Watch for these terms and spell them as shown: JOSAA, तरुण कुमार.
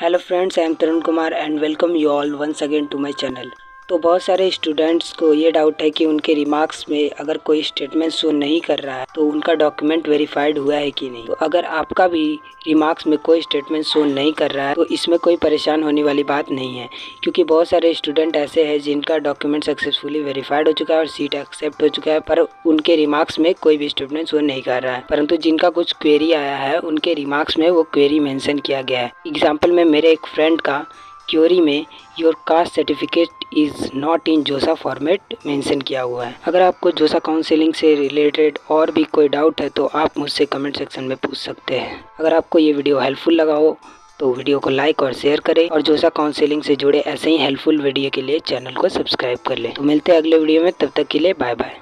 Hello friends, I am तरुण कुमार and welcome you all once again to my channel. तो बहुत सारे students को ये डाउट है कि उनके रिमार्क्स में अगर कोई स्टेटमेंट शो नहीं कर रहा है तो उनका डॉक्यूमेंट वेरीफाइड हुआ है कि नहीं। तो अगर आपका भी रिमार्क्स में कोई स्टेटमेंट शो नहीं कर रहा है तो इसमें कोई परेशान होने वाली बात नहीं है, क्योंकि बहुत सारे स्टूडेंट ऐसे हैं जिनका डॉक्यूमेंट सक्सेसफुली वेरीफाइड हो चुका है और सीट एक्सेप्ट हो चुका है, पर उनके रिमार्क्स में कोई भी स्टेटमेंट शो नहीं कर रहा है। परंतु जिनका कुछ क्वेरी आया है उनके रिमार्क्स में वो क्वेरी मेंशन किया गया है। एग्जाम्पल में मेरे एक फ्रेंड का क्वेरी में your caste certificate is not in JoSAA format mention किया हुआ है। अगर आपको जोसा काउंसलिंग से रिलेटेड और भी कोई डाउट है तो आप मुझसे कमेंट सेक्शन में पूछ सकते हैं। अगर आपको ये वीडियो हेल्पफुल लगा हो तो वीडियो को लाइक और शेयर करें और जोसा काउंसलिंग से जुड़े ऐसे ही हेल्पफुल वीडियो के लिए चैनल को सब्सक्राइब कर लें। तो मिलते हैं अगले वीडियो में, तब तक के लिए बाय बाय।